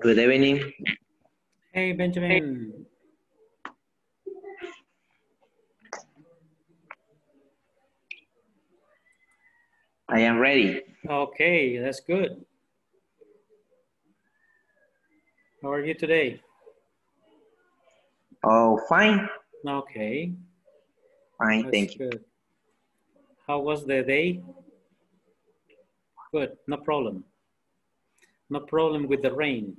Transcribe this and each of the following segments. Good evening. Hey, Benjamin. I am ready. Okay, that's good. How are you today? Oh, fine. Okay. Fine, that's thank you. Good. How was the day? Good, no problem. No problem with the rain?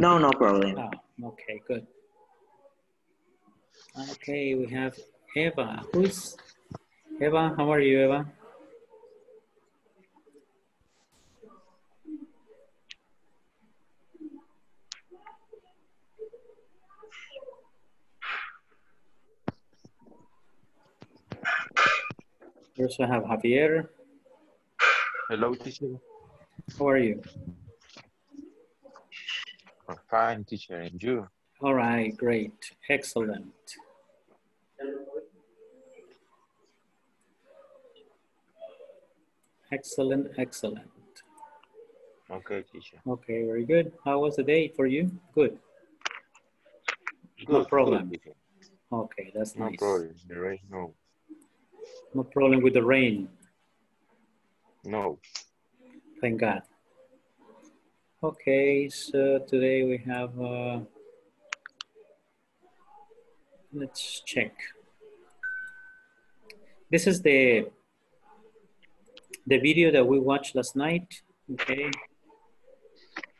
No, no problem. Oh, okay, good. Okay, we have Eva. Who's Eva? How are you, Eva? We also have Javier. Hello, teacher. How are you? I'm fine, teacher, and you? All right, great, excellent. Excellent, excellent. Okay, teacher. Okay, very good. How was the day for you? Good. No problem. Good, okay, that's nice. No problem. The rain, no. No problem with the rain? No. Thank God. Okay, so today we have, let's check. This is the video that we watched last night, okay?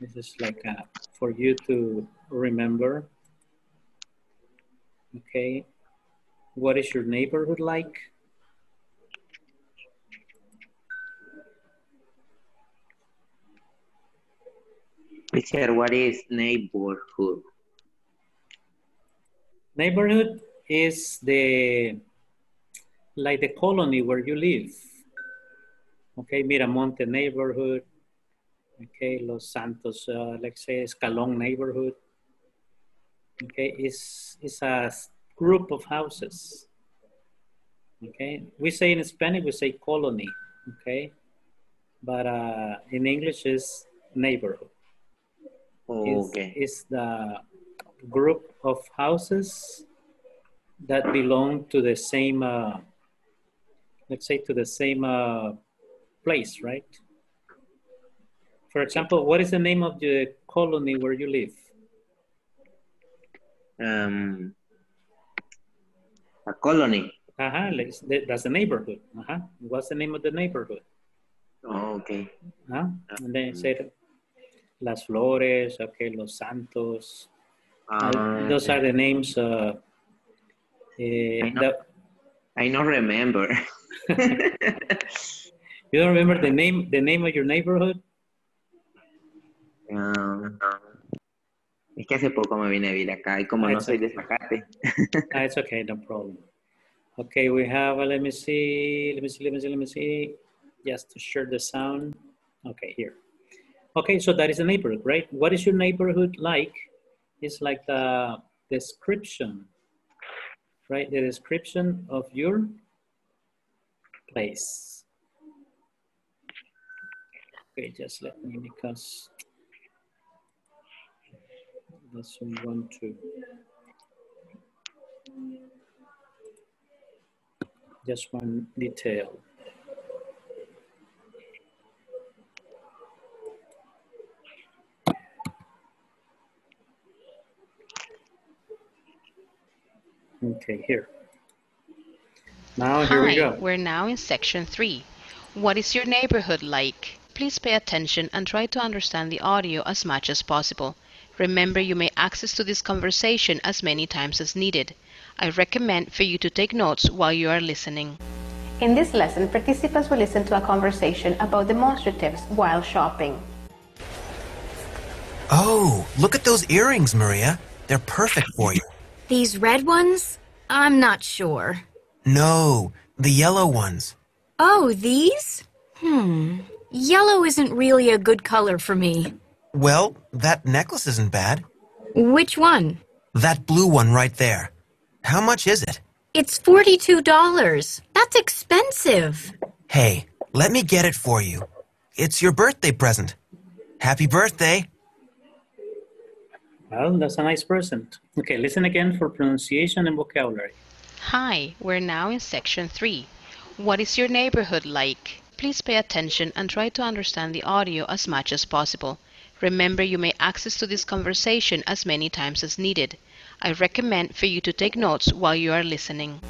This is like for you to remember, okay? What is your neighborhood like? Teacher, what is neighborhood? Neighborhood is the, like the colony where you live. Okay, Miramonte neighborhood. Okay, Los Santos, let's say Escalón neighborhood. Okay, it's a group of houses. Okay, we say in Spanish, we say colony. Okay, but in English is neighborhood. Oh, okay. It's the group of houses that belong to the same, let's say to the same place, right? For example, what is the name of the colony where you live? A colony. That's the neighborhood. What's the name of the neighborhood? Oh, okay. And then say Las Flores, okay, Los Santos. Those are the names. I don't remember. You don't remember the name of your neighborhood? Es que hace poco me vine a vivir acá y como no soy de Zacate. It's okay, no problem. Okay, we have. Let me see. Just to share the sound. Okay, here. Okay, so that is a neighborhood, right? What is your neighborhood like? It's like the description, right? The description of your place. Okay, just let me, because this we want to just one detail. Okay, here. Now, here we go. We're now in section 3. What is your neighborhood like? Please pay attention and try to understand the audio as much as possible. Remember, you may access to this conversation as many times as needed. I recommend for you to take notes while you are listening. In this lesson, participants will listen to a conversation about demonstratives while shopping. Oh, look at those earrings, Maria. They're perfect for you. These red ones? I'm not sure. No, the yellow ones. Oh, these? Yellow isn't really a good color for me. Well, that necklace isn't bad. Which one? That blue one right there. How much is it? It's $42. That's expensive. Hey, let me get it for you. It's your birthday present. Happy birthday. Well, that's a nice present. Okay, listen again for pronunciation and vocabulary. Hi, we're now in section 3. What is your neighborhood like? Please pay attention and try to understand the audio as much as possible. Remember, you may access to this conversation as many times as needed. I recommend for you to take notes while you are listening.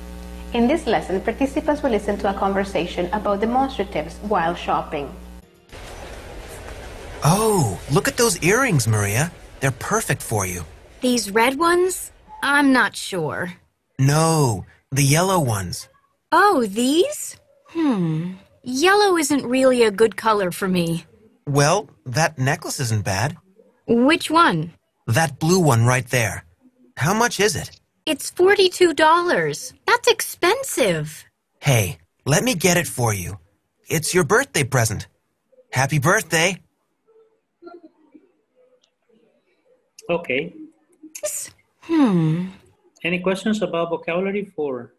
In this lesson, participants will listen to a conversation about demonstratives while shopping. Oh, look at those earrings, Maria. They're perfect for you. These red ones? I'm not sure. No, the yellow ones. Oh, these? Yellow isn't really a good color for me. Well, that necklace isn't bad. Which one? That blue one right there. How much is it? It's $42. That's expensive. Hey, let me get it for you. It's your birthday present. Happy birthday. Okay. Any questions about vocabulary for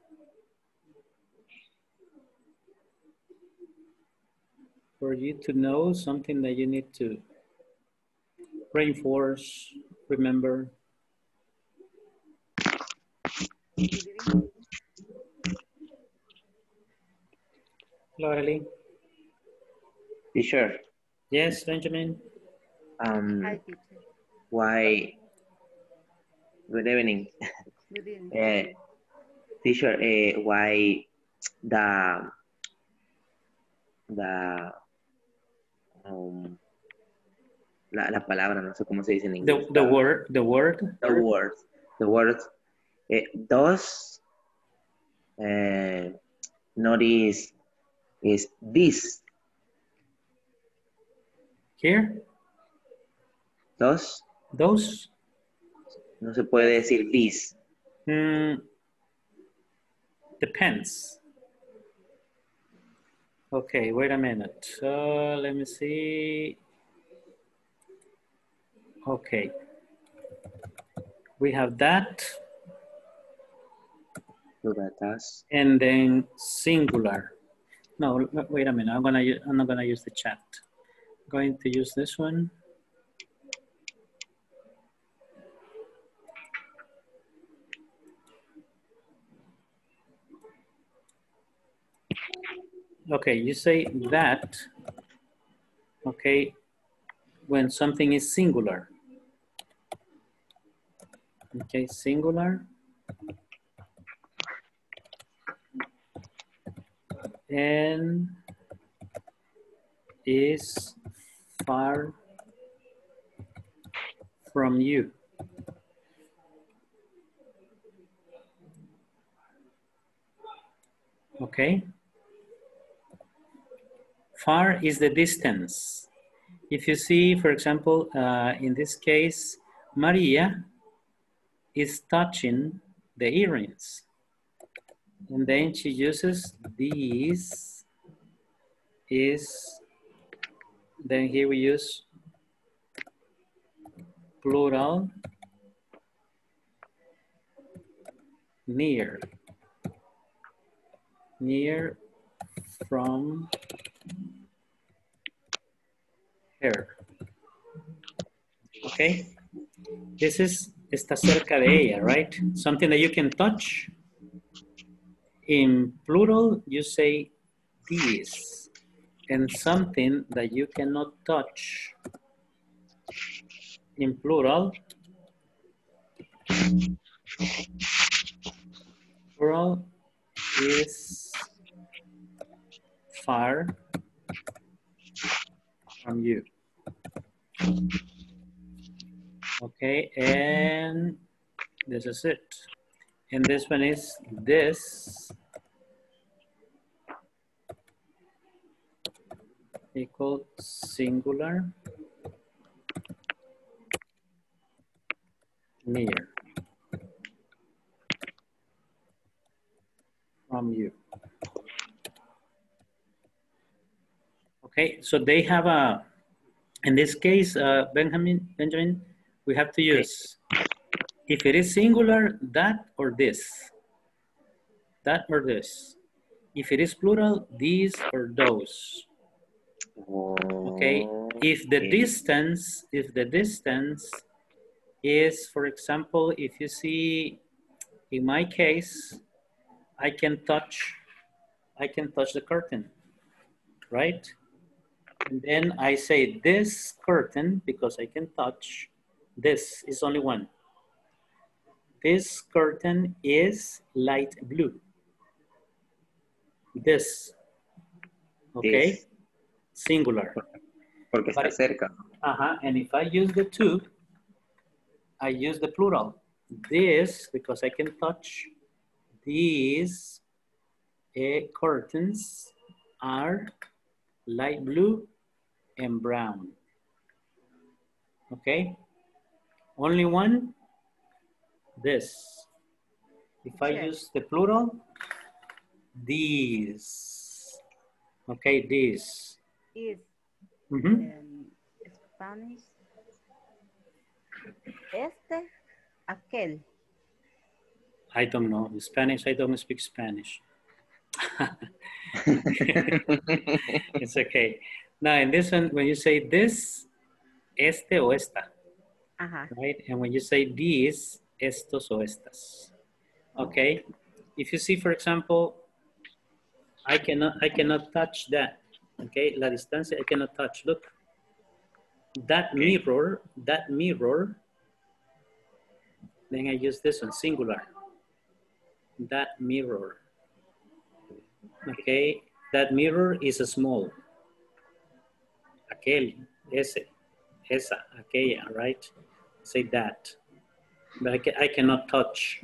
you to know something that you need to reinforce, remember? Hello, Eileen. Teacher. Yes, Benjamin. Hi, teacher. Why? Good evening. Good evening. Teacher, why la palabra, no sé cómo se dice en inglés. The word. Does not is this here? Does no se puede decir this. Depends. Okay, wait a minute. Let me see. Okay, we have that. And then singular. No, wait a minute. I'm not gonna use the chat. I'm going to use this one. Okay, you say that. Okay, when something is singular. Okay, singular. And is far from you. Okay. Far is the distance. If you see, for example, in this case, Maria is touching the earrings. And then she uses these is, then here we use plural near from her. Okay, this is está cerca de ella, right? Something that you can touch. In plural, you say these, and something that you cannot touch. In plural is far from you. Okay, and this is it. And this one is this equal singular near from you. Okay, so they have a, in this case, Benjamin, we have to use, if it is singular, that or this. That or this. If it is plural, these or those. Okay, if the distance, is, for example, if you see, in my case, I can touch the curtain, right? And then I say this curtain, because I can touch, this is only one. This curtain is light blue. This, okay? This. Singular. Porque está cerca. Uh-huh, and if I use the two, I use the plural. This, because I can touch, these curtains are light blue and brown. Okay? Only one, this. If I use the plural, these. Okay, these. Is Spanish, este, aquel. I don't know. In Spanish, I don't speak Spanish. It's okay. Now, in this one, when you say this, este o esta. Uh-huh. Right? And when you say these, estos o estas. Okay? If you see, for example, I cannot touch that. Okay? La distancia, I cannot touch. Look. That mirror. Then I use this one, singular. That mirror. Okay, that mirror is a small. Aquel, ese, esa, aquella, right? Say that. But I cannot touch.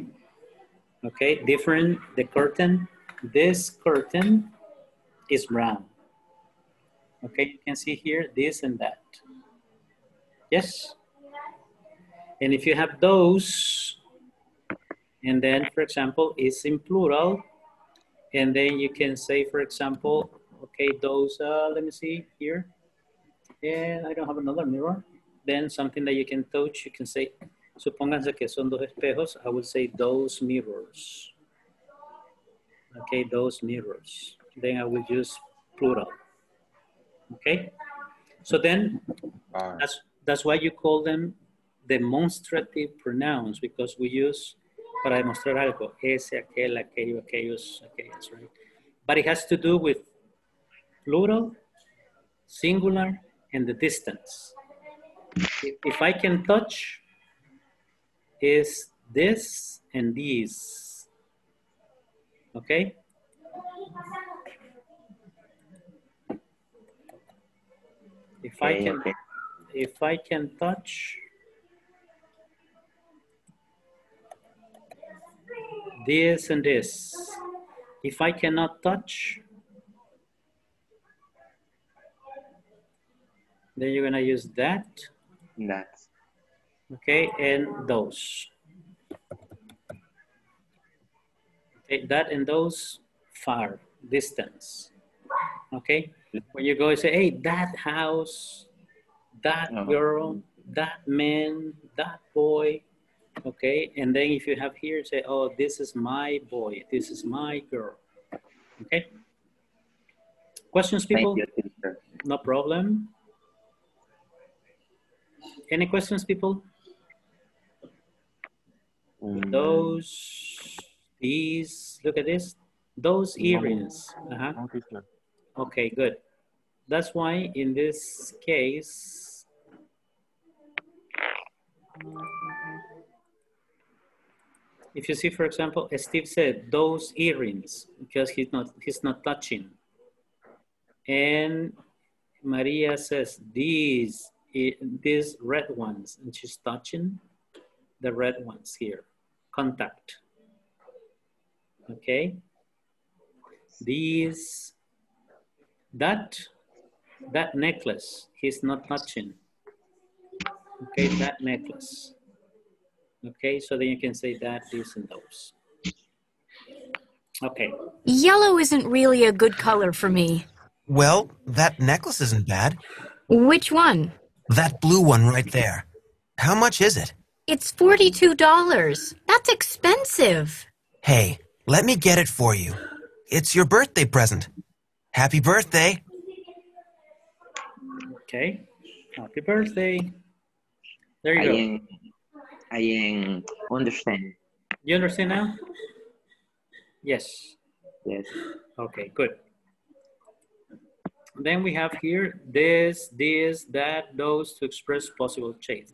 Okay, different, the curtain. This curtain is brown. Okay, you can see here, this and that. Yes? And if you have those, and then, for example, it's in plural. And then you can say, for example, okay, those, let me see here. And I don't have another mirror. Then something that you can touch, you can say, supónganse que son dos espejos, I will say those mirrors. Okay, those mirrors. Then I will use plural. Okay? So then, that's why you call them demonstrative pronouns, because we use para demostrar algo, ese, aquel, aquello, aquellos, aquellas, right? But it has to do with plural, singular, and the distance. If I can touch, is this and these, okay? If I can touch, this and this. If I cannot touch, then you're gonna use that. That. Okay, and those. Okay, that and those, far, distance. Okay, when you go and say, hey, that house, that girl, that man, that boy. Okay, and then if you have here, say, oh, this is my boy, this is my girl. Okay? Questions, people? No problem. Any questions, people? Those, these, look at this. Those earrings. Uh-huh. Okay, good. That's why in this case, if you see, for example, as Steve said, those earrings, because he's not touching. And Maria says, these red ones, and she's touching the red ones here. Contact. Okay. These, that necklace, he's not touching. Okay, that necklace. Okay, so then you can say that, these, and those. Okay. Yellow isn't really a good color for me. Well, that necklace isn't bad. Which one? That blue one right there. How much is it? It's $42. That's expensive. Hey, let me get it for you. It's your birthday present. Happy birthday. Okay. Happy birthday. There you go. I understand. You understand now? Yes. Yes. Okay, good. Then we have here this, that, those to express possible choices.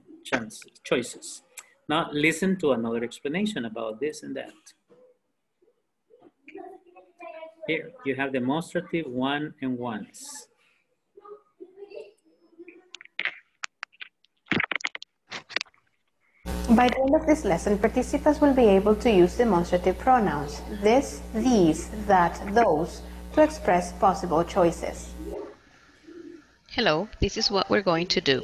Now listen to another explanation about this and that. Here, you have demonstrative one and ones. By the end of this lesson, participants will be able to use demonstrative pronouns, this, these, that, those, to express possible choices. Hello, this is what we're going to do.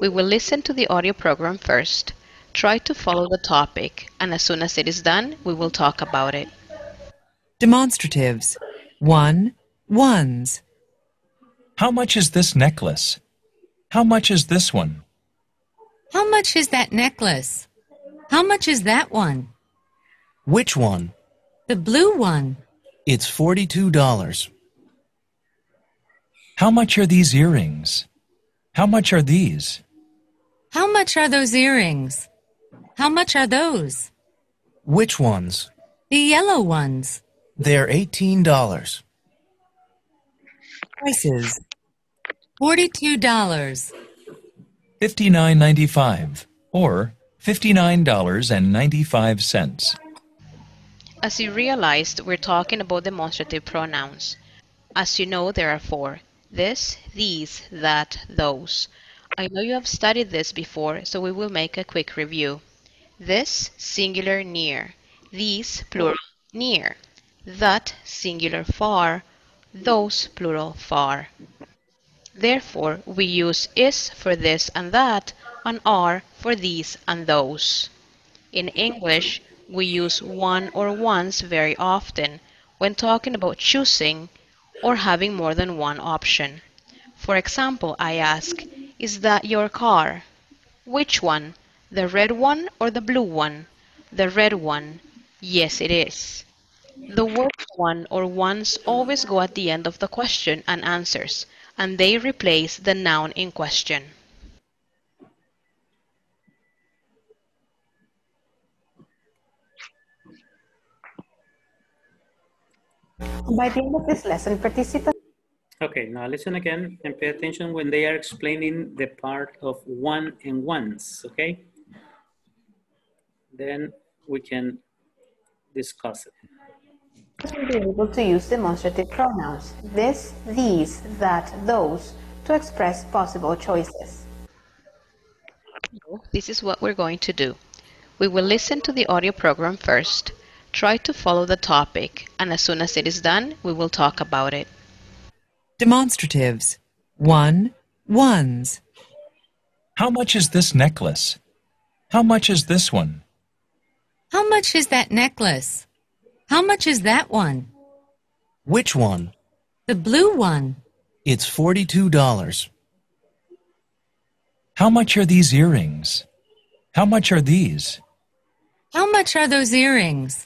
We will listen to the audio program first. Try to follow the topic, and as soon as it is done, we will talk about it. Demonstratives. One, ones. How much is this necklace? How much is this one? How much is that necklace? How much is that one? Which one? The blue one. It's $42. How much are these earrings? How much are these? How much are those earrings? How much are those? Which ones? The yellow ones. They're $18. Prices. $42. $59.95 or $59.95. As you realized, we're talking about demonstrative pronouns. As you know, there are four: this, these, that, those. I know you have studied this before, so we will make a quick review. This, singular, near. These, plural, near. That, singular, far. Those, plural, far. Therefore, we use is for this and that, and are for these and those. In English, we use one or ones very often when talking about choosing or having more than one option. For example, I ask, is that your car? Which one? The red one or the blue one? The red one. Yes, it is. The word one or ones always go at the end of the question and answers, and they replace the noun in question. By the end of this lesson, participants... Okay, now listen again and pay attention when they are explaining the part of one and ones, okay? Then we can discuss it. Will be able to use demonstrative pronouns, this, these, that, those, to express possible choices. This is what we're going to do. We will listen to the audio program first. Try to follow the topic, and as soon as it is done, we will talk about it. Demonstratives. One, ones. How much is this necklace? How much is this one? How much is that necklace? How much is that one? Which one? The blue one. It's $42. How much are these earrings? How much are these? How much are those earrings?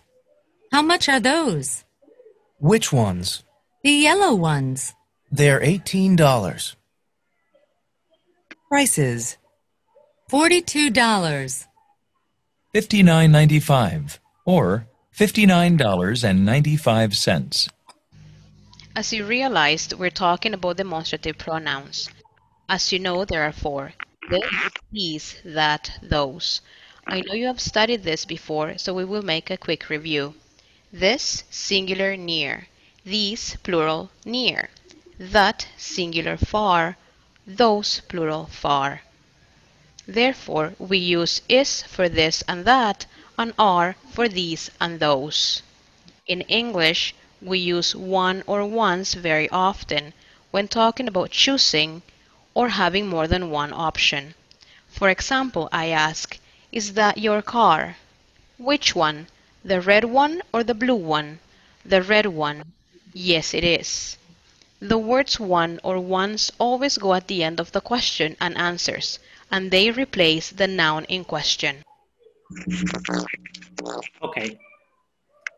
How much are those? Which ones? The yellow ones. They're $18. Prices. $42. $59.95 or $59.95. As you realized, we're talking about demonstrative pronouns. As you know, there are four: this, these, that, those. I know you have studied this before, so we will make a quick review. This, singular, near. These, plural, near. that singular far, those plural far. Therefore, we use is for this and that, and are for these and those. In English, we use one or ones very often when talking about choosing or having more than one option. For example, I ask, "Is that your car?" "Which one? The red one or the blue one?" "The red one." "Yes, it is." The words one or ones always go at the end of the question and answers, and they replace the noun in question. Okay,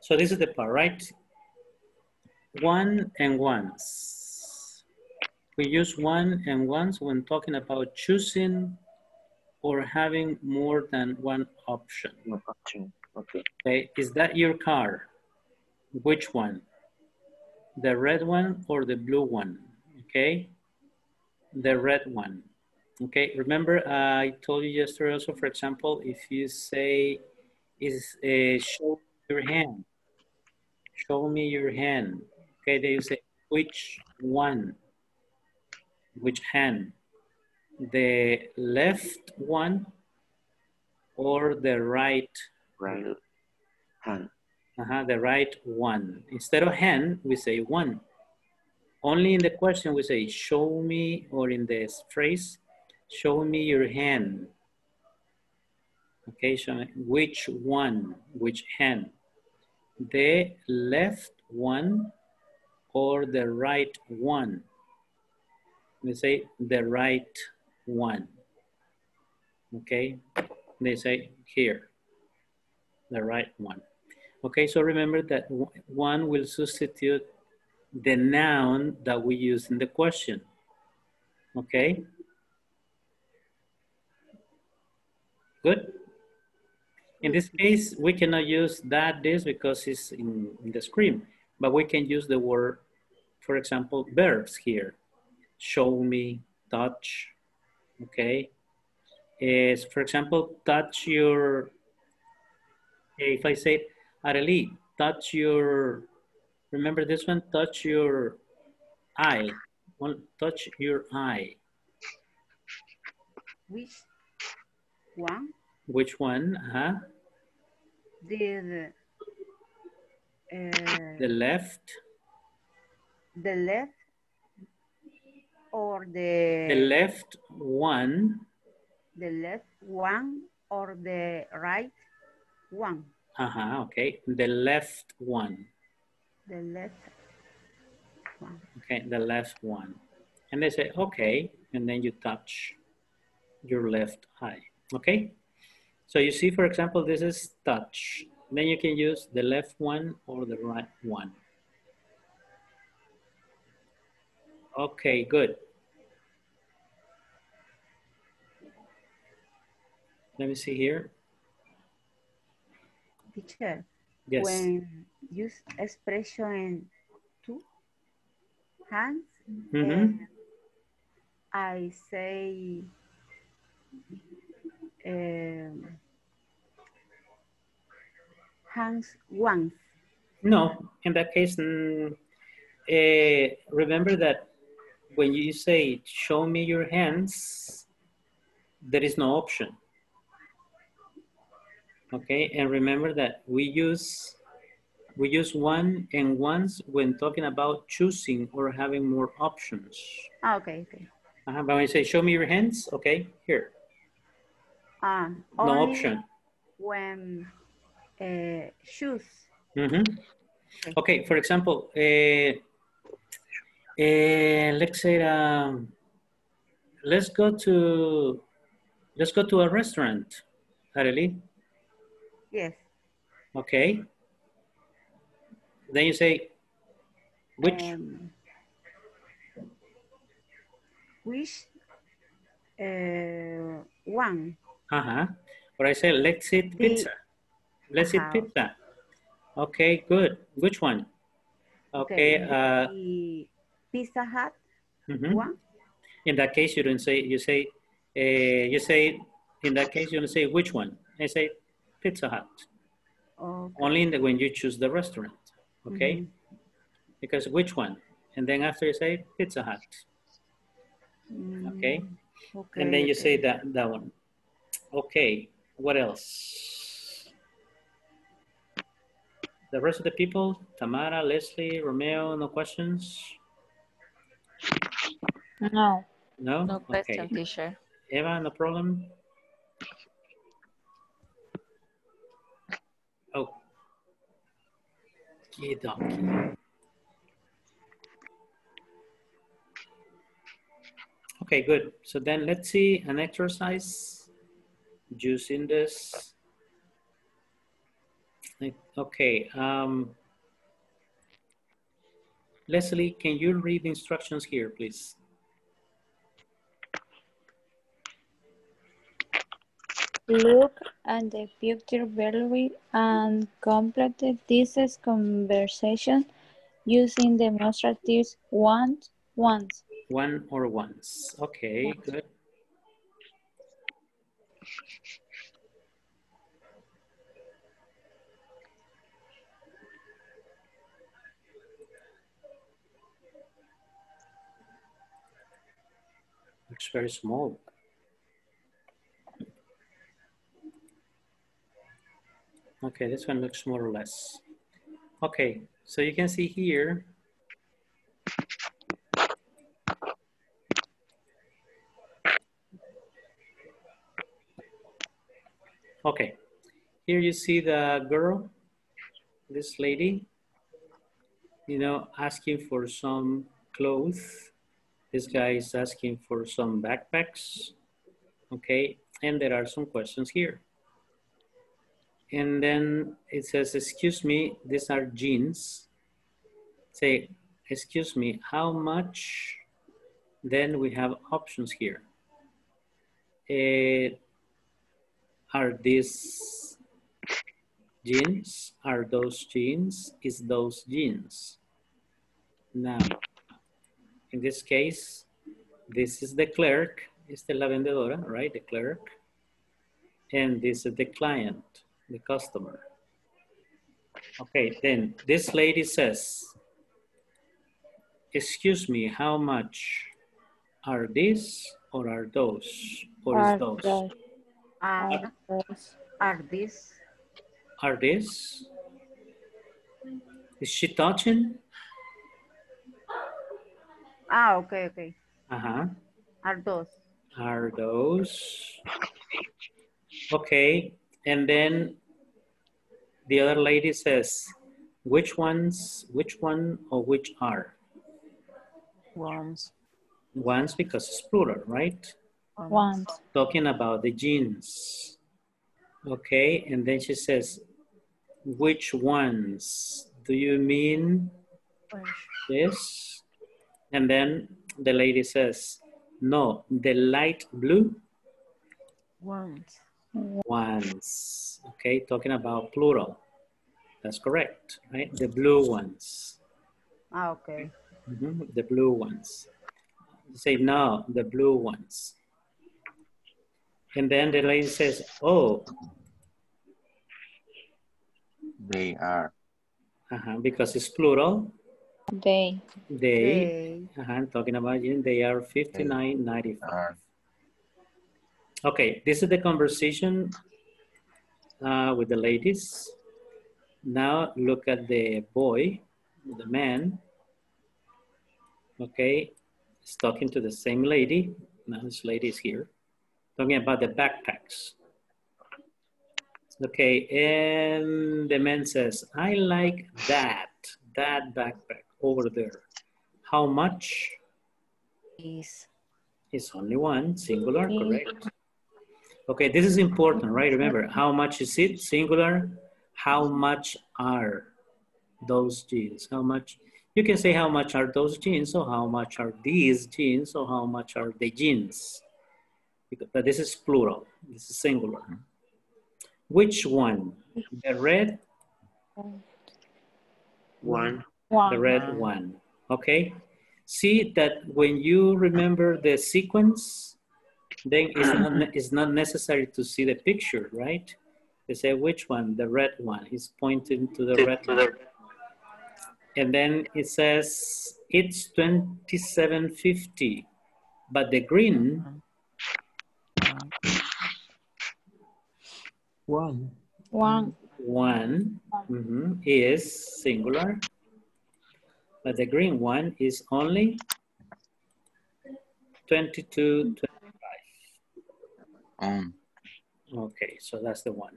so this is the part, right? One and ones. We use one and ones when talking about choosing or having more than one option. Okay. Is that your car? Which one? The red one or the blue one? Okay. The red one. Okay. Remember, I told you yesterday also, for example, if you say, show your hand. Show me your hand. Okay, then you say, which one? Which hand? The left one or the right hand? The right one. Instead of hand, we say one. Only in the question we say, show me, or in this phrase, show me your hand. Okay, show me. Which one? Which hand? The left one or the right one? We say the right one. Okay, they say here, the right one. Okay, so remember that one will substitute the noun that we use in the question. Okay, good. In this case, we cannot use that, this, because it's in the screen, but we can use the word, for example, verbs here. Show me, touch, okay? For example, touch your, if I say, Arely, touch your, remember this one, touch your eye. Touch your eye. Which one? Which one, huh? The left. The left or the... The left one. The left one or the right one. Okay. The left one. The left one. Okay, the left one. And they say, okay, and then you touch your left eye, okay? So you see, for example, this is touch. Then you can use the left one or the right one. Okay, good. Let me see here. Teacher, yes. When use expression two hands, I say, hands once. No, in that case, remember that when you say, show me your hands, there is no option. Okay, and remember that we use one and ones when talking about choosing or having more options. Okay. But when you say, show me your hands, okay, here. No option. When choose. Okay, for example, let's say, let's go to a restaurant, Arely. Yes. Okay. Then you say, which? Which one? Or I say, let's eat pizza. Let's eat pizza. Okay, good. Which one? Okay. Pizza Hut. One. In that case, you don't say. You say. In that case, you don't say which one. I say Pizza Hut. Okay. Only in the, when you choose the restaurant. Okay. Because which one? and then after you say Pizza Hut. Okay? Okay. And then you say that one. Okay, what else? The rest of the people, Tamara, Leslie, Romeo, no questions? No. No? No question, okay. Teacher. Eva, no problem? Oh. Okay, good. So then let's see an exercise using this. Okay. Leslie, can you read the instructions here, please? Look at the picture below and complete this conversation using the demonstratives once. One or once. Okay, good. Looks very small. Okay, this one looks more or less. Okay, so you can see here. Okay, here you see the girl, this lady, you know, asking for some clothes. This guy is asking for some backpacks. Okay, and there are some questions here. And then it says, excuse me, these are jeans. Say, excuse me, how much? Then we have options here. Are these jeans? Are those jeans? Is those jeans? Now, in this case, this is the clerk. It's the la vendedora, right? The clerk. And this is the client. The customer. Okay, then this lady says, excuse me, how much? Are these or are those? Or is those? Are these? Are these? Is she touching? Ah, okay, okay. Uh-huh. Are those? Are those? Okay. And then the other lady says, which ones, which one, or which are? Ones. Ones because it's plural, right? Ones. Talking about the jeans. Okay, and then she says, which ones? Do you mean this? And then the lady says, no, the light blue. Ones. Ones, okay, talking about plural. That's correct, right? The blue ones. Ah, okay. The blue ones. Say, no, the blue ones. And then the lady says, oh. They are. Because it's plural. They. They. Talking about you, they are 59.95. Okay, this is the conversation with the ladies. Now look at the boy, the man. Okay, he's talking to the same lady. Now this lady is here. Talking about the backpacks. Okay, and the man says, I like that backpack over there. How much? Is. It's only one, singular, correct. Okay, this is important, right? Remember, how much is it? Singular. How much are those jeans? How much? You can say how much are those jeans, or how much are these jeans, or how much are the jeans. But this is plural. This is singular. Which one? The red? One. The red one. Okay. See that when you remember the sequence, then it's not necessary to see the picture, right? They say, which one? The red one. He's pointing to the red one. And then it says it's 27.50, but the green one is singular, but the green one is only 22.25. Okay, so that's the one.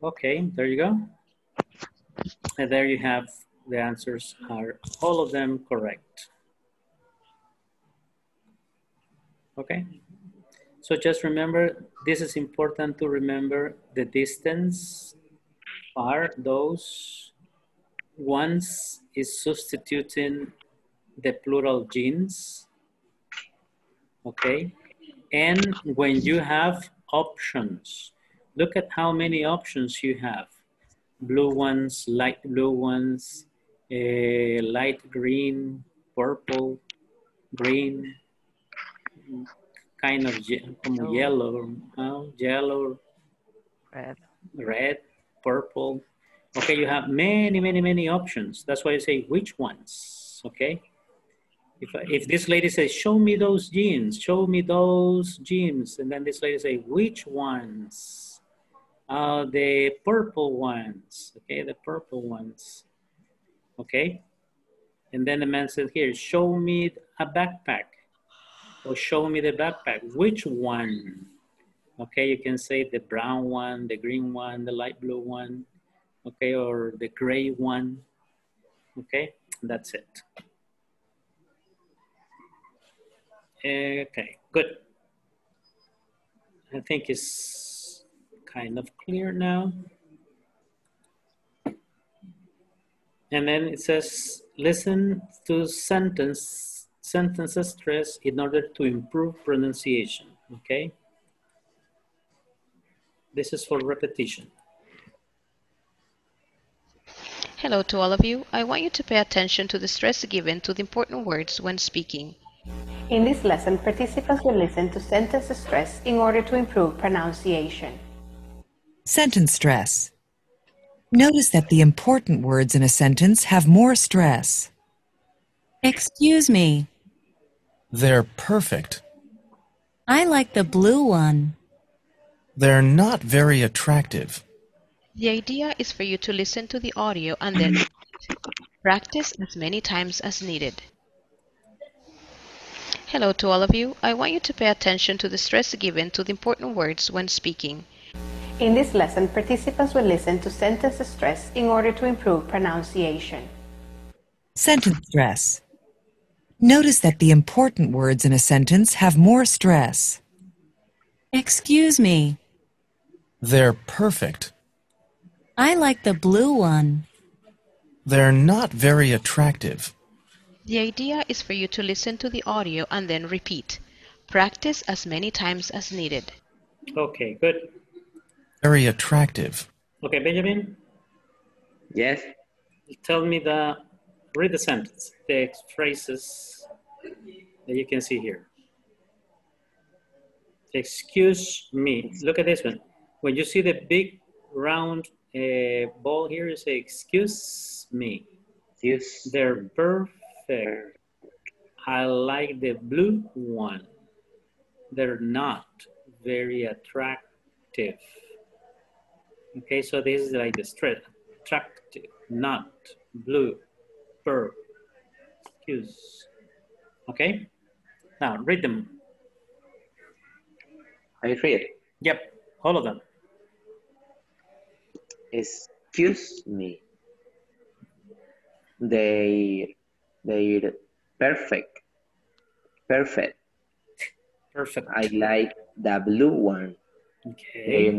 Okay, there you go. And there you have the answers, are all of them correct. Okay, so just remember, this is important to remember, the distance are those ones is substituting the plural gens. Okay, and when you have options, look at how many options you have. Blue ones, light blue ones, light green, purple, green, kind of yellow, yellow, red, purple. Okay, you have many, many, many options. That's why I say which ones, okay? If this lady says, show me those jeans, and then this lady says, which ones? The purple ones, okay, the purple ones, okay? And then the man said here, show me a backpack, or show me the backpack, which one? Okay, you can say the brown one, the green one, the light blue one, okay, or the gray one, okay? That's it. Okay, good. I think it's kind of clear now. And then it says, listen to sentences stressed in order to improve pronunciation, okay? This is for repetition. Hello to all of you. I want you to pay attention to the stress given to the important words when speaking. In this lesson, participants will listen to sentences stressed in order to improve pronunciation. Sentence stress. Notice that the important words in a sentence have more stress. Excuse me. They're perfect. I like the blue one. They're not very attractive. The idea is for you to listen to the audio and then practice as many times as needed. Hello to all of you. I want you to pay attention to the stress given to the important words when speaking. In this lesson, participants will listen to sentence stress in order to improve pronunciation. Sentence stress. Notice that the important words in a sentence have more stress. Excuse me. They're perfect. I like the blue one. They're not very attractive. The idea is for you to listen to the audio and then repeat. Practice as many times as needed. Okay, good. Very attractive. Okay, Benjamin? Yes? Tell me read the sentence, the phrases that you can see here. Excuse me. Look at this one. When you see the big round ball here, you say, excuse me. Yes. They're perfect. I like the blue one. They're not very attractive. Okay, so this is like the stress, attractive, not, blue, per, excuse. Okay, now read them. I read? Yep, all of them. Excuse me. They're perfect. Perfect. Perfect. I like the blue one. Okay.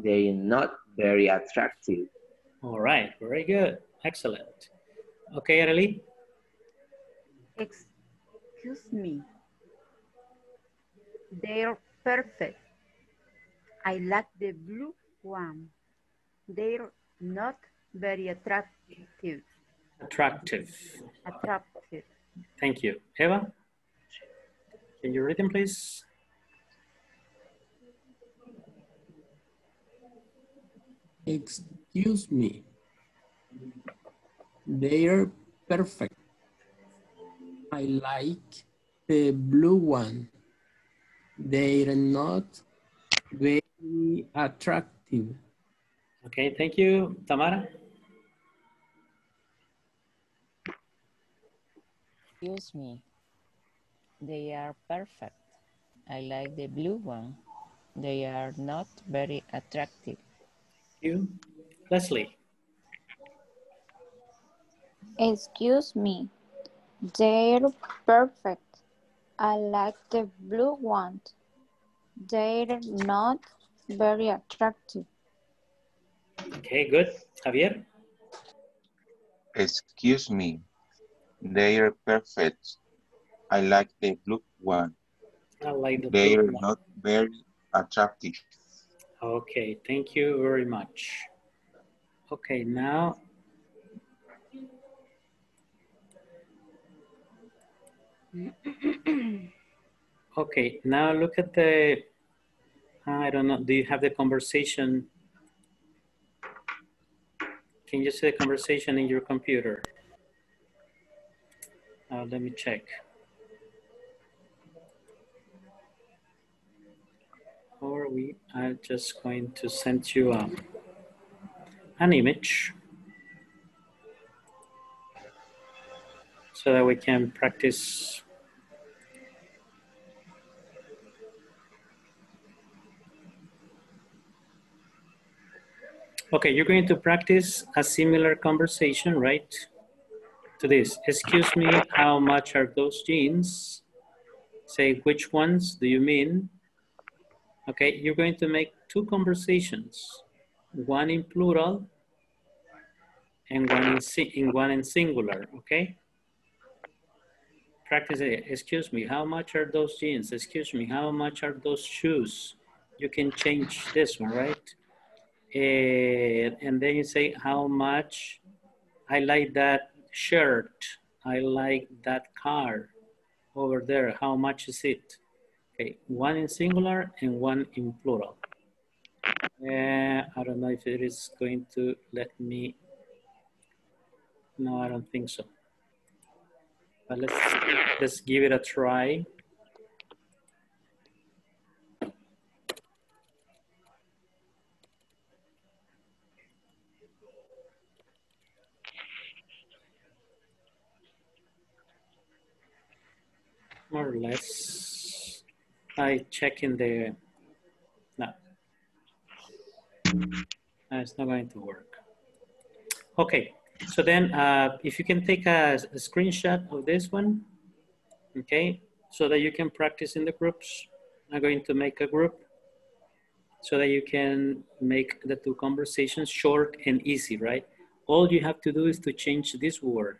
They're not very attractive. All right, very good. Excellent. Okay, Arely? Excuse me. They're perfect. I like the blue one. They're not very attractive. Attractive. Thank you. Eva? Can you read them, please? Excuse me. They're perfect. I like the blue one. They're not very attractive. Okay, thank you, Tamara. Excuse me. They are perfect. I like the blue one. They are not very attractive. Thank you. Leslie. Excuse me. They're perfect. I like the blue one. They're not very attractive. Okay, good. Javier? Excuse me. They are perfect. I like the blue one. I like the blue one. They are not very attractive. Okay, thank you very much. Okay, now. Okay, now look at the, I don't know, do you have the conversation? Can you see the conversation in your computer? Let me check. Or we are just going to send you an image so that we can practice. Okay, you're going to practice a similar conversation, right? To this. Excuse me, how much are those jeans? Say, which ones do you mean? Okay, you're going to make two conversations, one in plural and one in singular, okay? Practice it. Excuse me, how much are those jeans? Excuse me, how much are those shoes? You can change this one, right? And then you say, how much? I like that shirt. I like that car over there. How much is it? Okay, one in singular and one in plural. I don't know if it is going to let me. No, I don't think so. But let's give it a try. More or less, I check in the, no, it's not going to work. Okay, so then if you can take a screenshot of this one, okay, so that you can practice in the groups. I'm going to make a group so that you can make the two conversations short and easy, right? All you have to do is to change this word.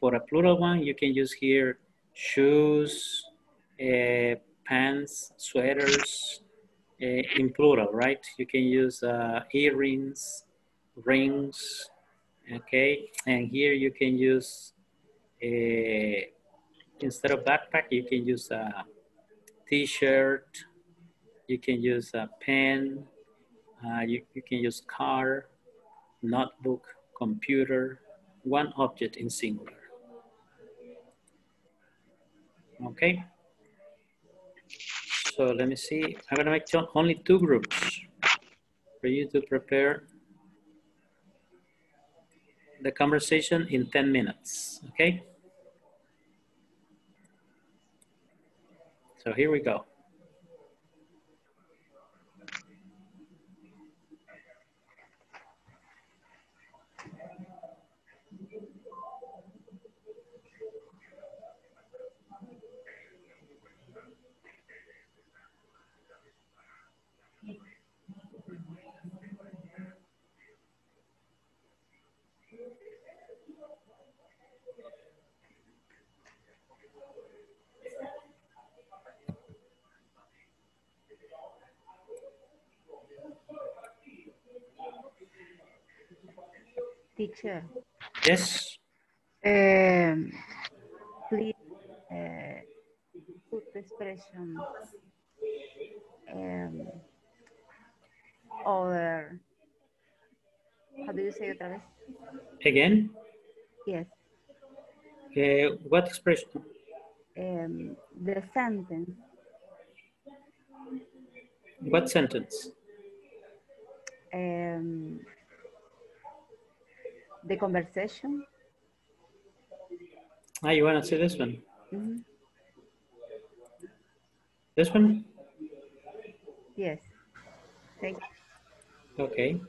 For a plural one, you can use here shoes, pants, sweaters, in plural, right? You can use earrings, rings, okay? And here you can use, instead of backpack, you can use a t-shirt, you can use a pen, you can use car, notebook, computer, one object in singular. Okay, so let me see. I'm gonna make only two groups for you to prepare the conversation in 10 minutes, okay? So here we go. Teacher. Yes. Please food expression, or how do you say it again? Yes. What expression? The sentence. What sentence? The conversation. Ah, you want to see this one? Mm-hmm. This one? Yes. Thank you. Okay.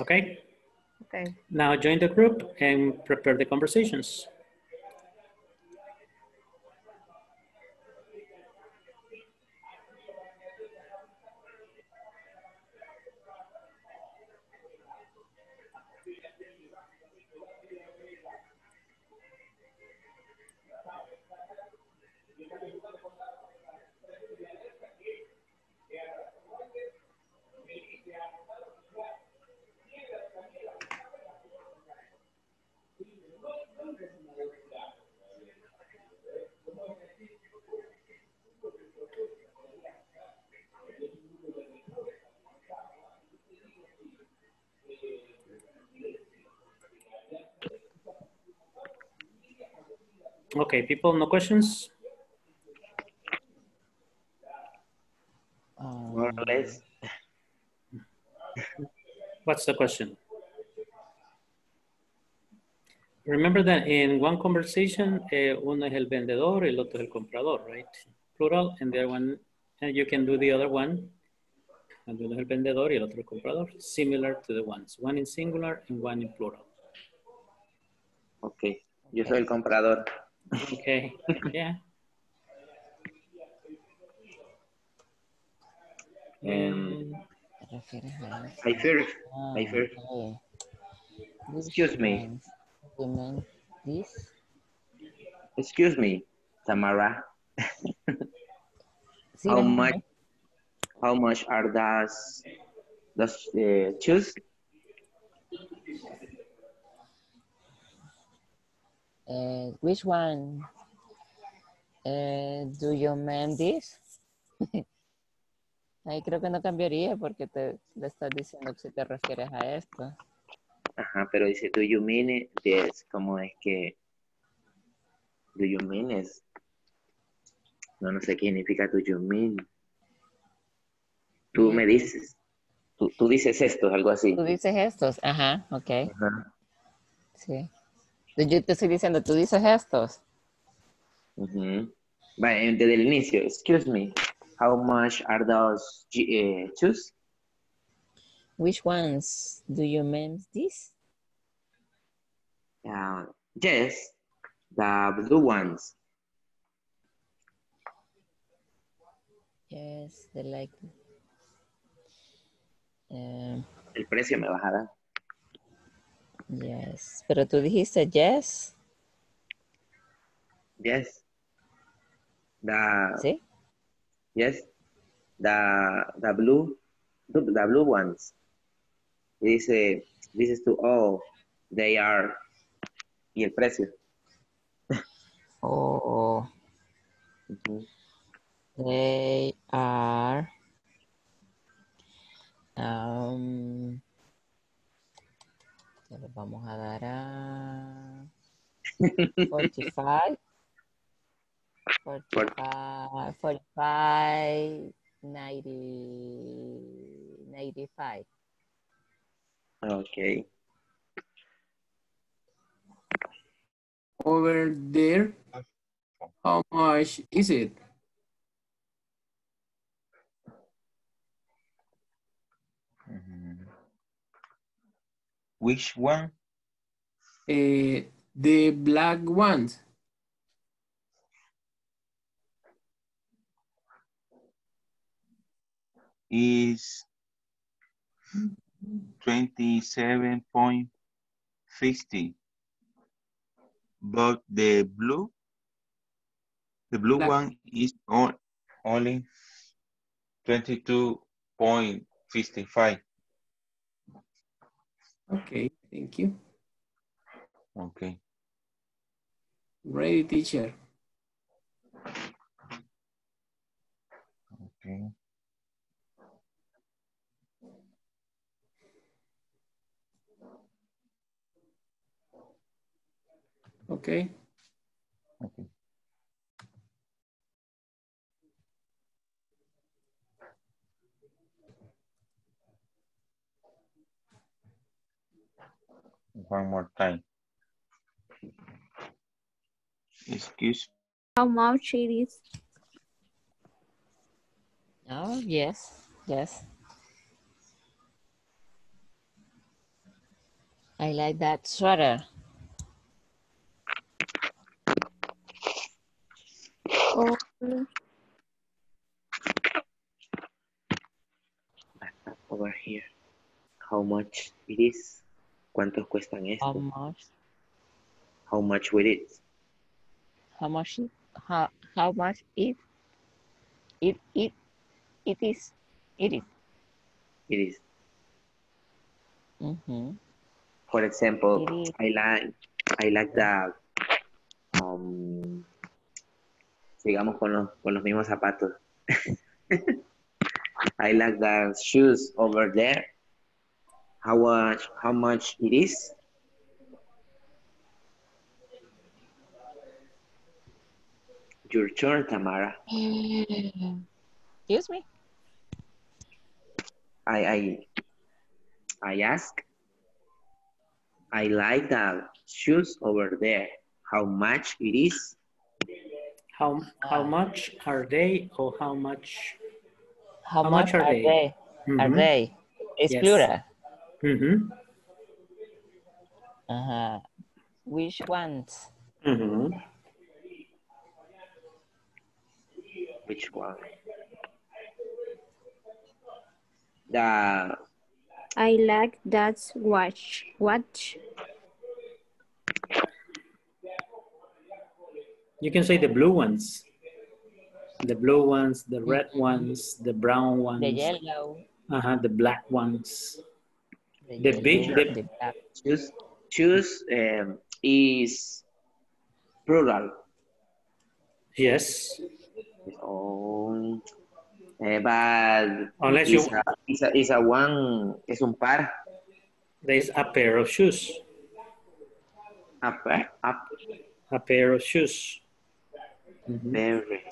Okay. Okay. Now join the group and prepare the conversations. Okay, people, no questions? More or less. What's the question? Remember that in one conversation, uno es el vendedor, el otro es el comprador, right? Plural, and the other one, and you can do the other one. And uno es el vendedor y el otro el comprador, similar to the ones. One in singular and one in plural. Okay, yo soy el comprador. Okay, yeah. I fear. Excuse me. You mean this? Excuse me, Tamara. How much are those shoes? Which one? Do you mean this? Ahí creo que no cambiaría porque te le estás diciendo que si te refieres a esto. Ajá, pero dice, do you mean it? Yes, ¿cómo es que? Do you mean it? No sé qué significa do you mean. Tú me dices. Tú dices estos, algo así. Tú dices estos, ajá, ok. Ajá. Sí. Yo te estoy diciendo, tú dices estos. Uh-huh. Vale, desde el inicio. Excuse me. How much are those shoes? Which ones? Do you mean this? Yes, the blue ones. Yes, they like. El precio me bajará. Yes, pero tú dijiste yes. Yes. ¿Sí? Yes. The blue ones. Dices tú, oh, they are, y el precio. Oh. They are 45, 90, 95. Okay. Over there, how much is it? Which one? The black ones. Is 27.50. But the blue black one is only 22.55. Okay, thank you. Okay. Ready, teacher. Okay. Okay. Okay. One more time. Excuse me. How much it is? Oh, yes, yes. I like that sweater. Oh. Over here. How much it is? ¿Cuántos cuestan esto? How much? How much will it? How much? How much it? It is. Mm-hmm. For example, I like the sigamos con los mismos zapatos. I like the shoes over there. How much it is? Your turn, Tamara. Excuse me? I ask. I like the shoes over there. How much it is? How much are they, or how much are they? Mm-hmm. Are they? It's yes. Plural. Mm-hmm. Uh-huh. Which ones? Mm-hmm. Which one? I like that watch. Watch. You can say the blue ones. The blue ones, the red ones, the brown ones. The yellow. Uh-huh, the black ones. The choose is plural. Yes. Oh, but unless you is a one is un par. There is a pair of shoes. A pair of shoes. Very.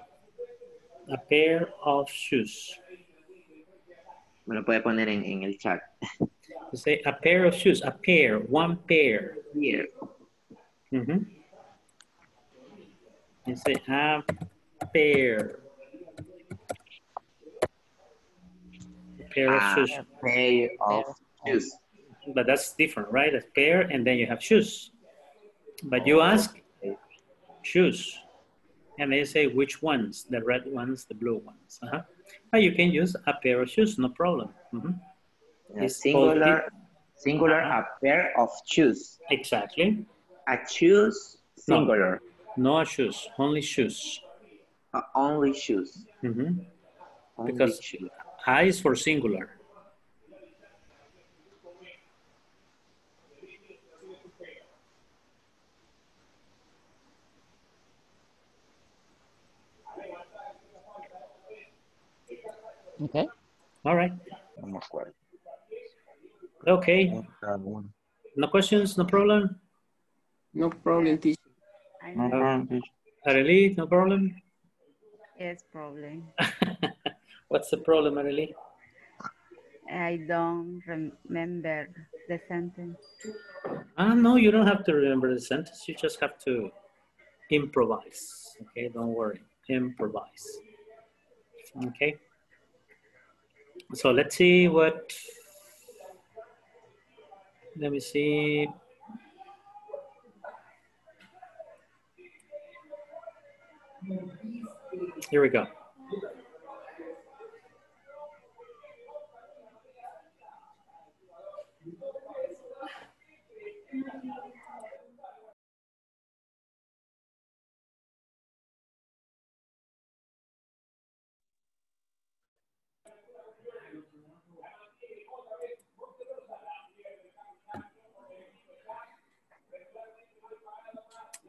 A pair of shoes. Me lo puede poner en el chat. You say a pair of shoes, a pair, one pair. Yeah. Mm-hmm. You say a pair. A pair of shoes. A pair of shoes. But that's different, right? A pair and then you have shoes. But you ask shoes. And they say which ones, the red ones, the blue ones. Uh-huh. But you can use a pair of shoes, no problem. Mm-hmm. Singular, a pair of shoes. Exactly. A shoes, singular. No shoes, only shoes. Only shoes. Mm-hmm. Only because shoes. I is for singular. Okay. All right. Okay. No questions, no problem? No problem, teacher. No problem, teacher. Arely, no problem? Yes, problem. What's the problem, Arely? I don't remember the sentence. No, you don't have to remember the sentence. You just have to improvise. Okay, don't worry. Improvise. Okay. So let's see what... Let me see. Here we go.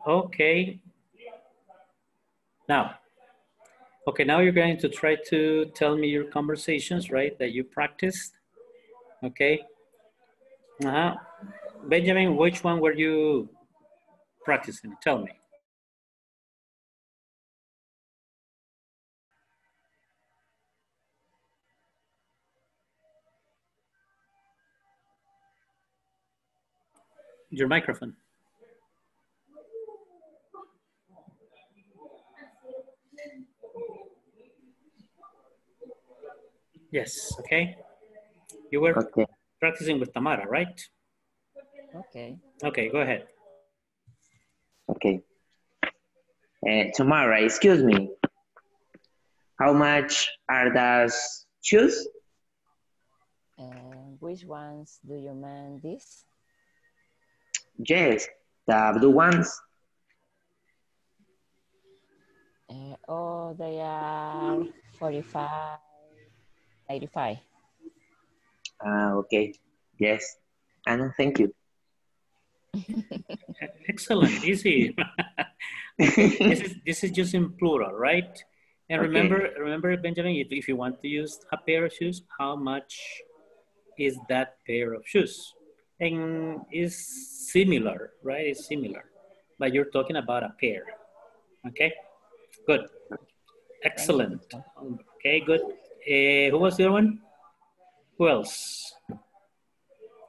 Okay. Now, okay, now you're going to try to tell me your conversations, right, that you practiced, okay? Uh-huh. Benjamin, which one were you practicing? Tell me. Your microphone. Yes, okay. You were practicing with Tamara, right? Okay. Okay, go ahead. Okay. Tamara, excuse me. How much are those shoes? Which ones do you mean this? Yes, the blue ones. Oh, they are 45. 85. Okay. Yes. Anna, thank you. Excellent. Easy. This is just in plural, right? And okay. remember, Benjamin, if you want to use a pair of shoes, how much is that pair of shoes? And it's similar, right? It's similar, but you're talking about a pair. Okay. Good. Excellent. Okay. Good. Who was the other one? Who else?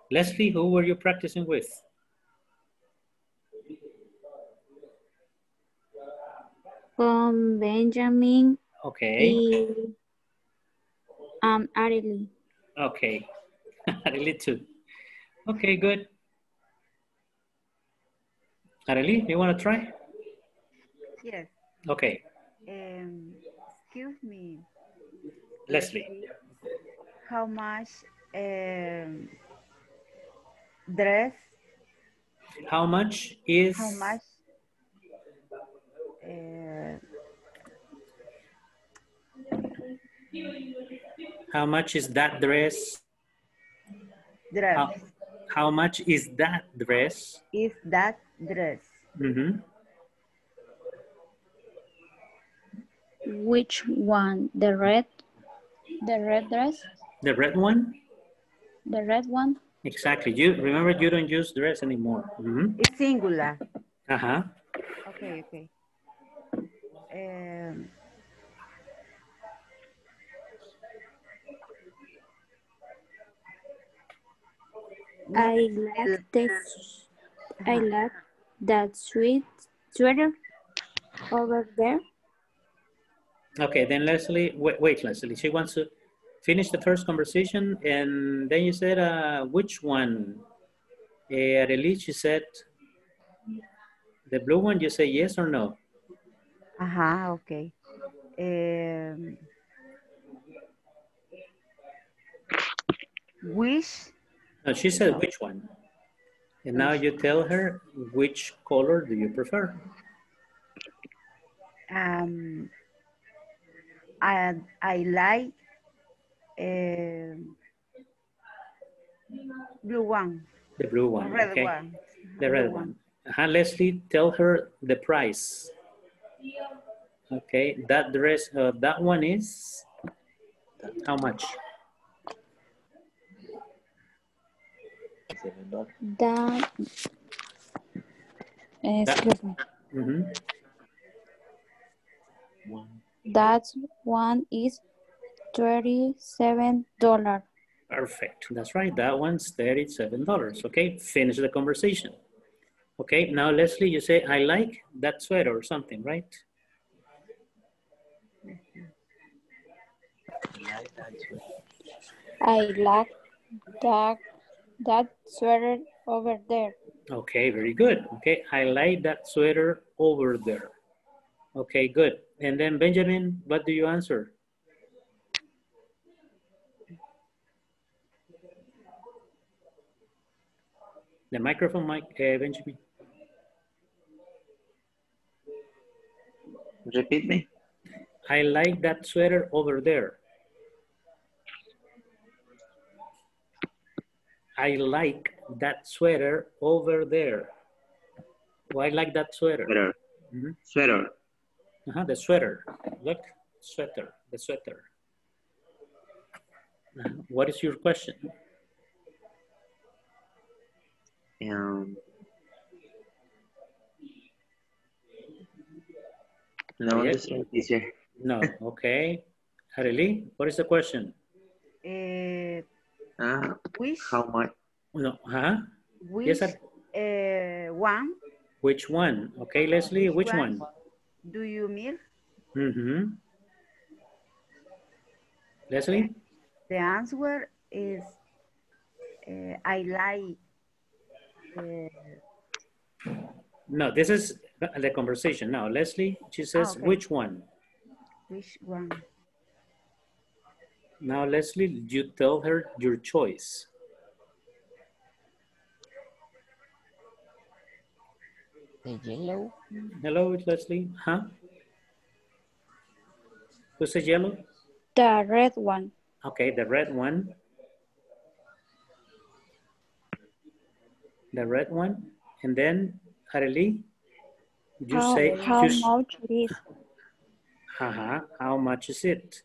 Leslie, who were you practicing with? Benjamin. Okay. And, Arely. Okay. Arely too. Okay, good. Arely, you want to try? Yes. Okay. Excuse me. Leslie, how much dress? How much is? How much how much is that dress? Dress. How much is that dress? Is that dress? Mm-hmm. Which one? The red? The red dress? The red one? The red one? Exactly. You remember, you don't use dress anymore. Mm-hmm. It's singular. Uh-huh. Okay, okay. I like that sweater over there. Okay, then Leslie, wait, Leslie, she wants to finish the first conversation, and then you said, which one? Arely, she said, the blue one, you say yes or no? Uh-huh, okay. Which? No, she said which one. And now you tell her which color do you prefer? I like blue one. The blue one. Red okay. One. The red blue one. Leslie, tell her the price. Okay, that dress, that one is how much? That. Excuse me. That one is $37. Perfect. That's right. That one's $37. Okay. Finish the conversation. Okay. Now, Leslie, you say, I like that sweater or something, right? I like that sweater over there. Okay, very good. Okay, I like that sweater over there. Okay, good. And then Benjamin, what do you answer? The microphone, Mike, Benjamin. Repeat me. I like that sweater over there. I like that sweater over there. Oh, I like that sweater. Sweater. Mm-hmm. Sweater. Uh-huh, the sweater. Look, sweater, the sweater. What is your question? No, yes. No, okay. Arely, what is the question? Which, how much? No, huh? Which, yes, one? Which one? Okay, Leslie, which one? Do you mean? Mm-hmm. Leslie? The answer is I like. No, this is the conversation. Now, Leslie, she says, okay. Which one? Which one? Now, Leslie, you tell her your choice. The yellow. Hello, Leslie. Huh? Who said yellow? The red one. Okay, the red one. The red one. And then, Arely, you say... How much it is? Uh-huh. How much is it?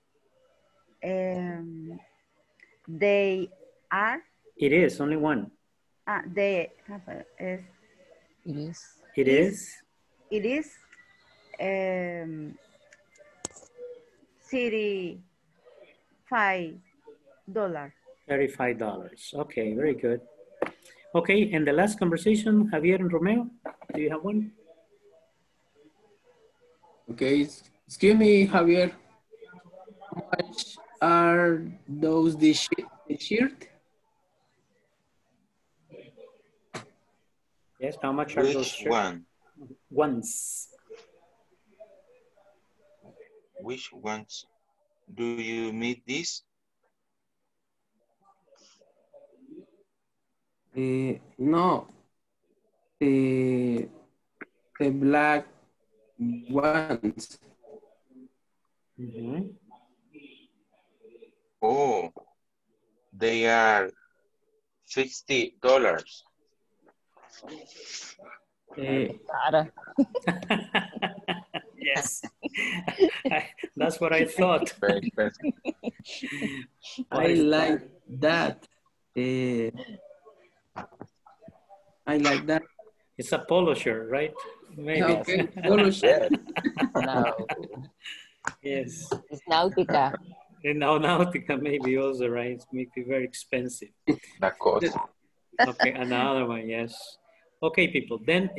They are. It is only one. They have is. It is. It is. It is. $35. $35. Okay, very good. Okay, and the last conversation, Javier and Romeo, do you have one? Okay, excuse me, Javier. How much are those the shirt? Yes, how much are those shirts? Ones. Which ones? Do you mean this? No. The black ones. Mm-hmm. Oh, they are $60. Yes, that's what I thought. I like that. It's a polo shirt, right? Maybe. Okay, polo shirt. No. Yes. It's Nautica. No, Nautica maybe also, right? It may be very expensive. Okay, another one, yes. Okay, people, then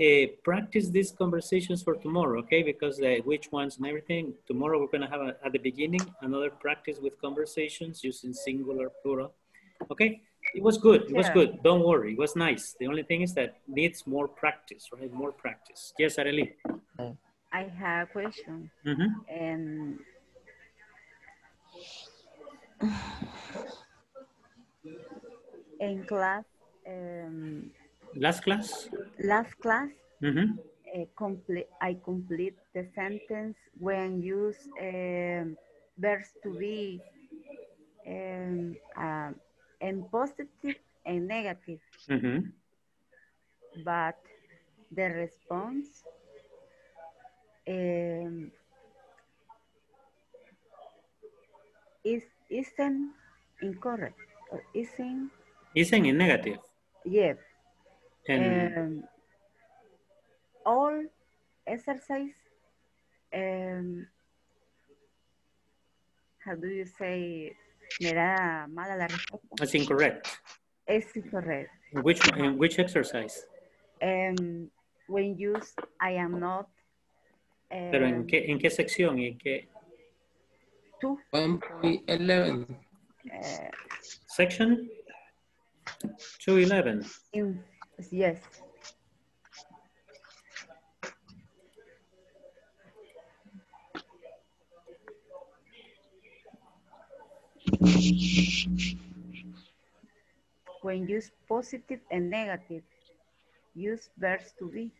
practice these conversations for tomorrow, okay? Because which ones and everything. Tomorrow we're going to have, at the beginning, another practice with conversations using singular, plural, okay? It was good. It was good. Don't worry. It was nice. The only thing is that needs more practice, right? More practice. Yes, Arely. I have a question. Mm-hmm. In class, last class, mm-hmm. I complete the sentence when use verbs to be and positive and negative, mm-hmm. But the response isn't incorrect. Isn't in negative. Yes. And all exercise, how do you say, me da mala la respuesta. That's incorrect. It's incorrect. Which exercise? When used, I am not. Pero en qué sección y en qué? 2.11. Section 2.11. Yes. When use positive and negative, use verbs to be.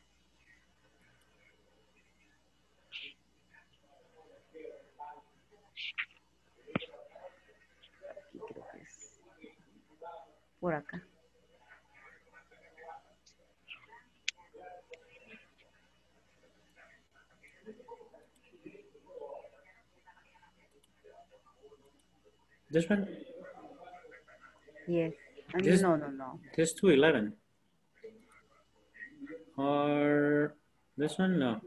Por acá. This one? Yes. This, no. This 2.11. Or this one? No.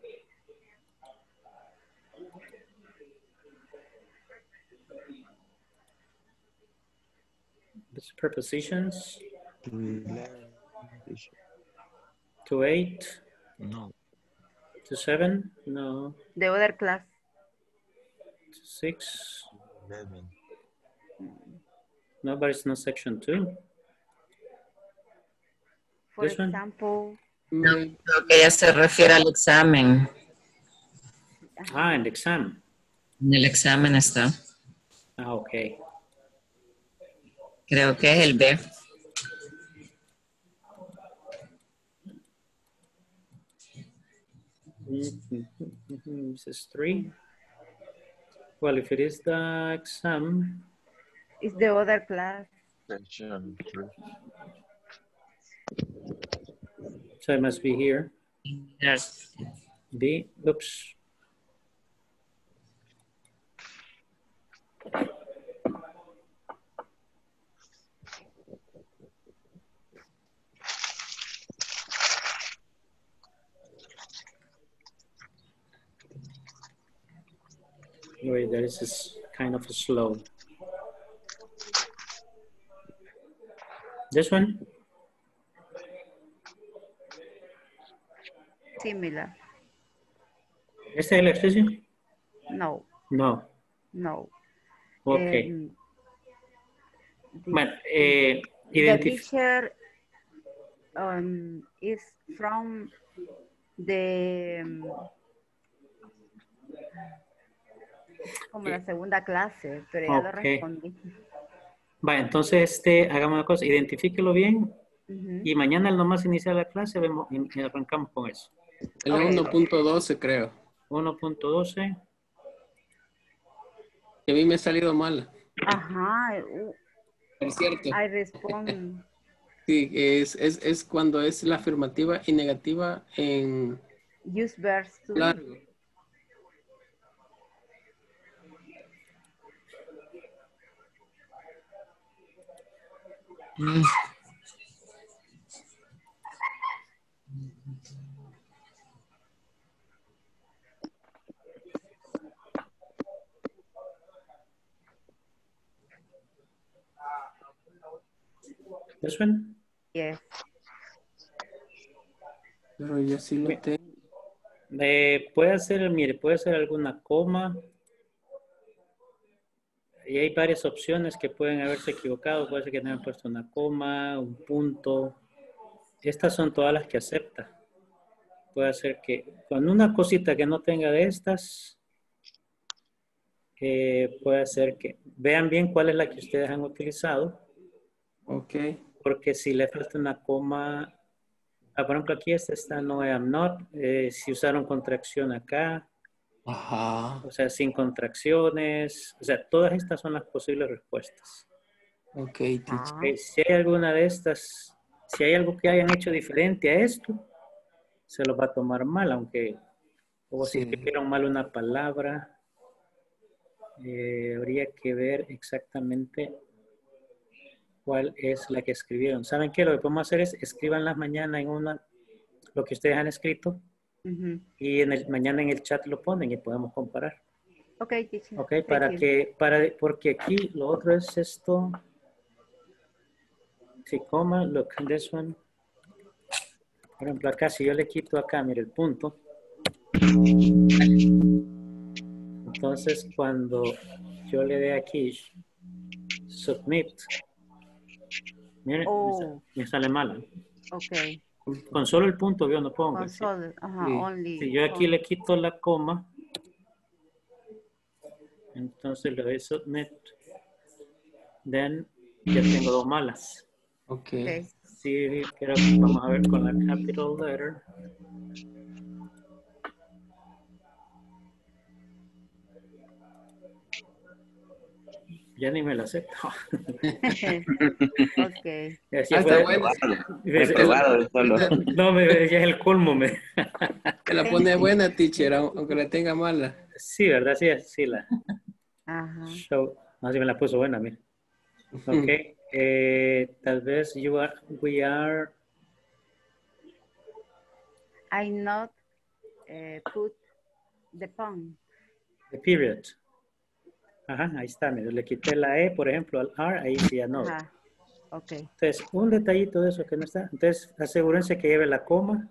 This prepositions? 2.8? No. 2.7? No. The other class? 6? 11. No, but it's not section 2. For this example. One? No, creo que ella se refiere al examen. Ah, el examen. En el examen está. Ah, ok. Creo que es el B. This is 3. Well, if it is the exam. It's the other class. So I must be here. Yes. B. Oops. Wait, there is this kind of a slow. This one? Similar. Is that electricity? No. No. No. Okay. The picture is from the como la segunda clase, pero ya lo respondí. Va, entonces hagamos una cosa, identifíquelo bien y mañana al nomás iniciar la clase vemos, y arrancamos con eso. El 1.12 creo. 1.12. A mí me ha salido mal. Ajá. Es cierto. Ahí respondo. Sí, es cuando es la afirmativa y negativa en... Use verbs to... Largo. This one? Yes. Pero yo sí lo tengo. Puede hacer, mire, puede hacer alguna coma. Y hay varias opciones que pueden haberse equivocado. Puede ser que tengan puesto una coma, un punto. Estas son todas las que acepta. Puede ser que con una cosita que no tenga de estas, puede ser que vean bien cuál es la que ustedes han utilizado. Ok. Porque si le falta una coma, por ejemplo aquí está no I am not. Si usaron contracción acá. Ajá. O sea, sin contracciones. O sea, todas estas son las posibles respuestas. Ok. Si hay alguna de estas, si hay algo que hayan hecho diferente a esto, se los va a tomar mal, aunque como si escribieron mal una palabra. Habría que ver exactamente cuál es la que escribieron. ¿Saben qué? Lo que podemos hacer es escríbanlas mañana en una, lo que ustedes han escrito. Y en el, mañana en el chat lo ponen y podemos comparar. Ok, teacher. Ok, porque aquí lo otro es esto. Si coma, look, this one. Por ejemplo, acá, si yo le quito acá, mire el punto. Entonces, cuando yo le dé aquí, submit, mire, me sale mal. Ok. Con solo el punto yo no pongo. Con solo, si yo aquí le quito la coma, entonces le doy submit, then ya tengo dos malas. Okay. Sí, creo que vamos a ver con la capital letter. Ya ni me la acepto. Okay. Así fue. Bueno. No, ya es el colmo. Que la pone buena, teacher, aunque la tenga mala. Sí, ¿verdad? Sí, sí la. Ajá. So, así me la puso buena, mira. Ok. Tal vez we are. I not put the pound. The period. Ajá, ahí está. Mira, le quité la E, por ejemplo, al R, ahí sí ya no. Ajá. Ok. Entonces, un detallito de eso que no está. Entonces, asegúrense que lleve la coma.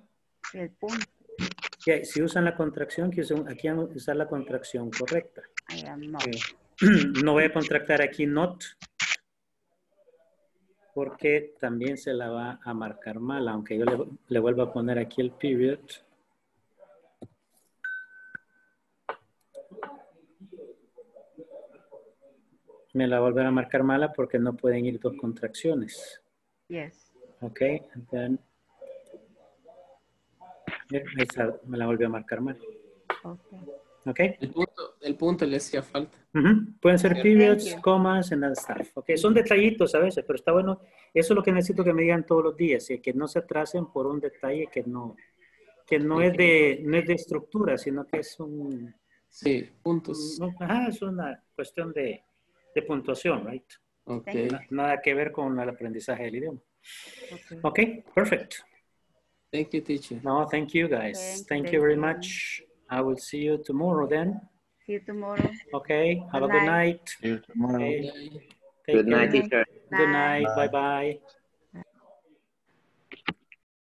El punto. Y si usan la contracción, que usen, aquí van a usar la contracción correcta. I am not. No voy a contractar aquí not, porque también se la va a marcar mal, aunque yo le vuelva a poner aquí el period. Me la volverá a marcar mala porque no pueden ir dos contracciones. Yes. Ok, then. Me la volvió a marcar mal. Ok. Okay. El punto le hacía falta. Pueden ser periods, comas, and stuff. Okay. Son detallitos a veces, pero está bueno. Eso es lo que necesito que me digan todos los días, ¿sí? Que no se atrasen por un detalle que no es de estructura, sino que es un... Sí, puntos. Es una cuestión de puntuación, right? Okay. Nada que ver con el aprendizaje del idioma. Okay, perfect. Thank you, teacher. No, thank you, guys. Thank you very much. I will see you tomorrow then. See you tomorrow. Okay. Have a good night. See you tomorrow. Okay. Good night, teacher. Good night. Bye-bye.